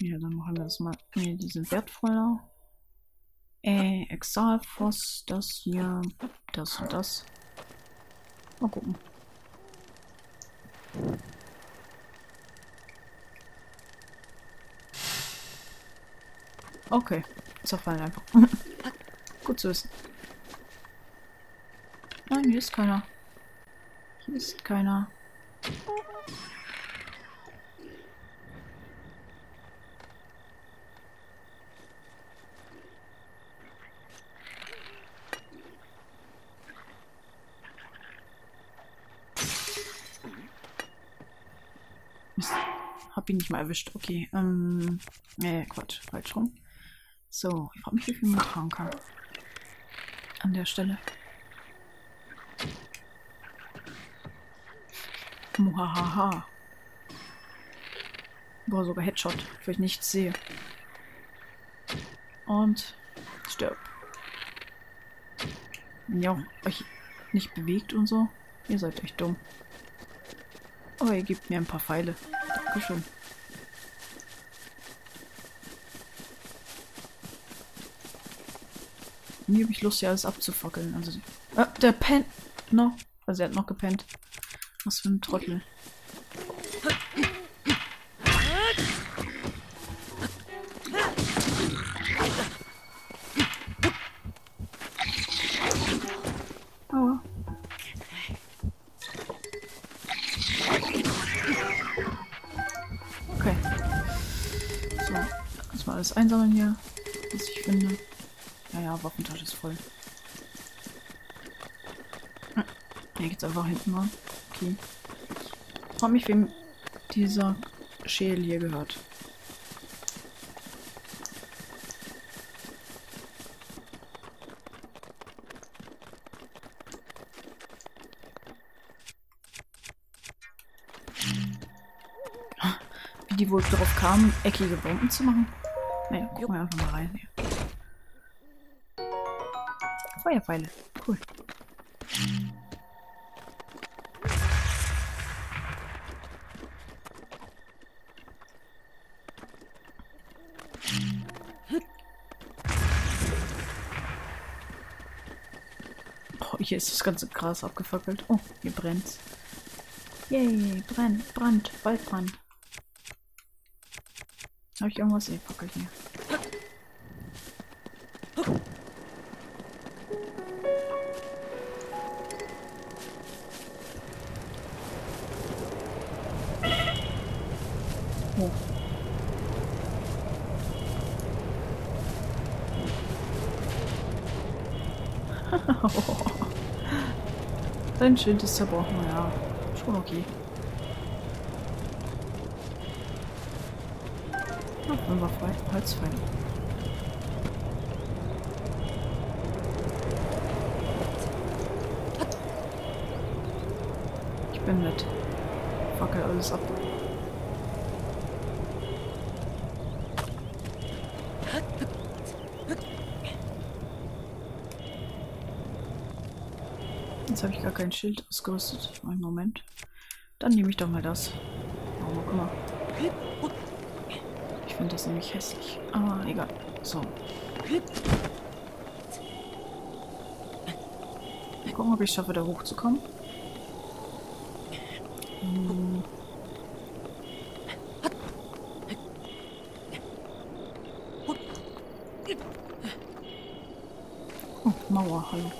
Ja, dann machen wir das mal. Ne, die sind wertvoller. Exalfoss, das hier, das und das. Mal gucken. Okay, zerfallen einfach. Gut zu wissen. Nein, hier ist keiner. Hier ist keiner. Mist. Hab ihn nicht mal erwischt. Okay, Quatsch. Falsch rum. So, ich frage mich, wie viel man tragen kann. An der Stelle. Muhahaha. Boah, sogar Headshot, weil ich nichts sehe. Und stirb. Ja, euch nicht bewegt und so. Ihr seid echt dumm. Aber ihr gebt mir ein paar Pfeile. Dankeschön. Mir habe ich Lust, ja alles abzufackeln. Also, der pennt noch. Also er hat noch gepennt. Was für ein Trottel. Aua. Okay. So, erstmal alles einsammeln hier, was ich finde. Naja, Waffentasche ist voll. Hier geht's einfach hinten mal. Okay. Ich frage mich, wem dieser Schädel hier gehört. Wie die wohl darauf kamen, eckige Bomben zu machen? Naja, gucken wir einfach mal rein. Feuerpfeile. Cool. Oh, hier ist das ganze Gras abgefackelt. Oh, hier brennt's. Yay, Brand, Waldbrand. Habe ich irgendwas? Ey, packe ich mir. Oh. Dein Schild ist zerbrochen, ja. Schon okay. Ach, dann war Holzfein. Ich bin nett. Fackel alles ab. Jetzt habe ich gar kein Schild ausgerüstet. Einen Moment. Dann nehme ich doch mal das. Warum auch immer. Ich finde das nämlich hässlich. Aber egal. So. Mal gucken, ob ich schaffe, da hochzukommen. Oh, Mauer, hallo.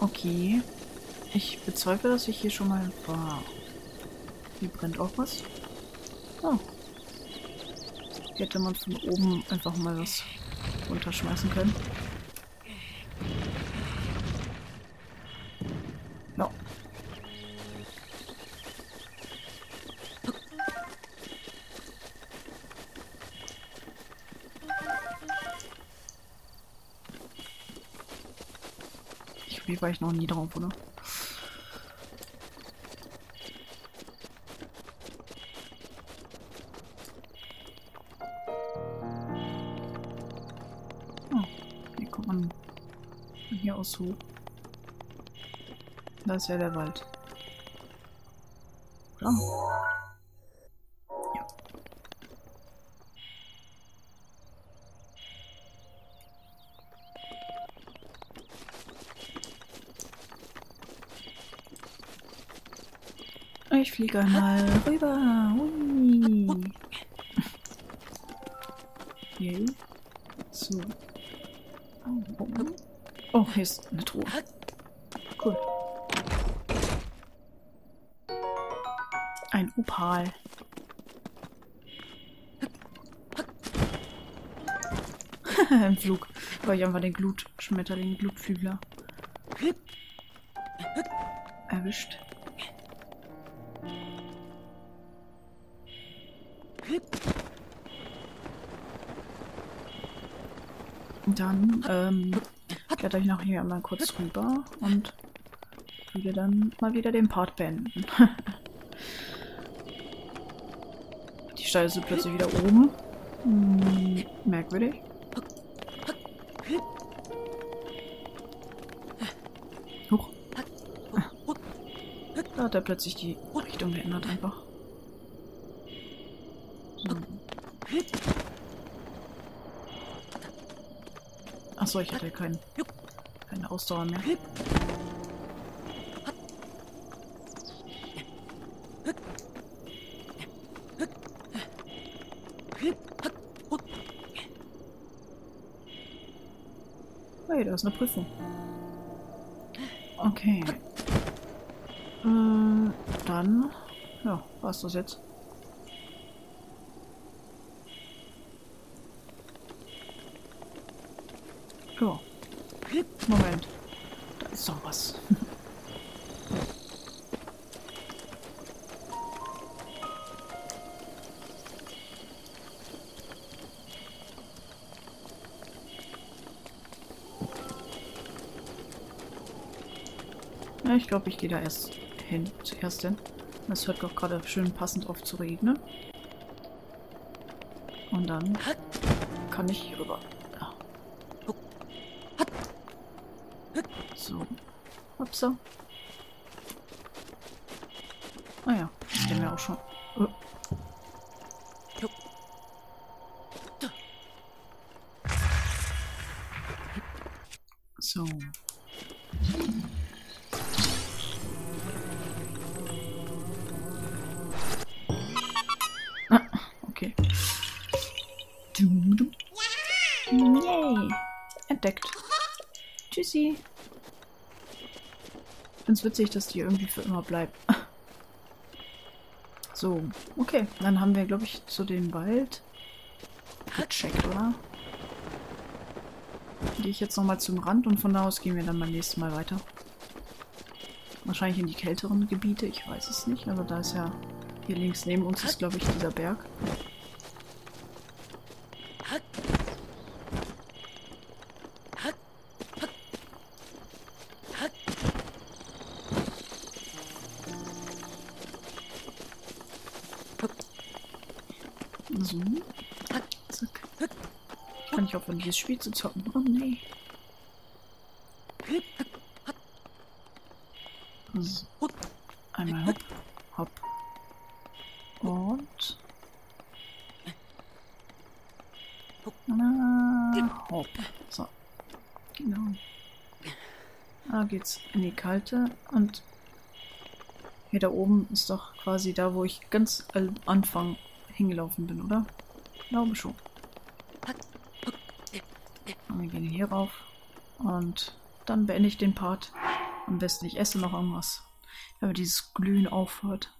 Okay. Ich bezweifle, dass ich hier schon mal war. Hier brennt auch was. Oh. Hier hätte man von oben einfach mal was runterschmeißen können. No. Wie war ich noch nie drauf, oder? Oh, hier kommt man von hier aus hoch. Da ist ja der Wald. Oh. Ja. Ich fliege einmal rüber. Hui. Yay. So. Oh, hier ist eine Truhe. Cool. Ein Opal. Im Flug. Weil ich einfach den Glutschmetterling, Glutflügler erwischt. Dann kletter ich noch hier einmal kurz rüber und will dann mal wieder den Part beenden. Die Steine sind plötzlich wieder oben. Hm, merkwürdig. Huch. Da hat er plötzlich die Richtung geändert einfach. Achso, ich hatte keine Ausdauer mehr. Hey, da ist eine Prüfung. Okay. Dann... Ja, war's das jetzt. Ja. Moment. Da ist doch was. Ja, ich glaube, ich gehe da zuerst hin. Das hört doch gerade schön passend auf zu regnen. Und dann kann ich hier rüber. So. Upsa. Ah ja, ich bin ja auch schon. So. Ah, okay. Yay! Entdeckt. Tschüssi. Ich find's witzig, dass die irgendwie für immer bleibt. So, okay. Dann haben wir, glaube ich, zu dem Wald gecheckt, oder? Gehe ich jetzt nochmal zum Rand und von da aus gehen wir dann beim nächsten Mal weiter. Wahrscheinlich in die kälteren Gebiete, ich weiß es nicht, aber da ist ja hier links neben uns ist, glaube ich, dieser Berg. So. Zack. Kann ich auch von dieses Spiel zu zocken. Oh nee. So. Einmal hopp. Hopp. Und. Na, hopp. So. Genau. Da geht's in die kalte. Und hier da oben ist doch quasi da, wo ich ganz am Anfang hingelaufen bin, oder? Glaube schon. Und wir gehen hier rauf. Und dann beende ich den Part. Am besten, ich esse noch irgendwas, damit dieses Glühen aufhört.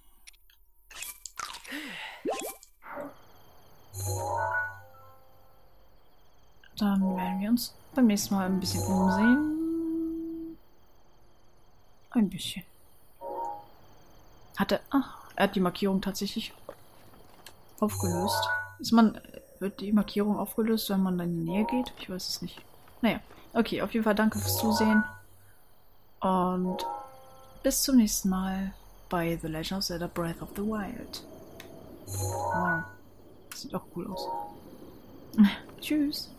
Dann werden wir uns beim nächsten Mal ein bisschen umsehen. Ein bisschen. Hat er... Ach, er hat die Markierung tatsächlich aufgelöst. Wird die Markierung aufgelöst, wenn man in die Nähe geht? Ich weiß es nicht. Naja, okay, auf jeden Fall danke fürs Zusehen und bis zum nächsten Mal bei The Legend of Zelda Breath of the Wild. Wow, sieht auch cool aus. Tschüss!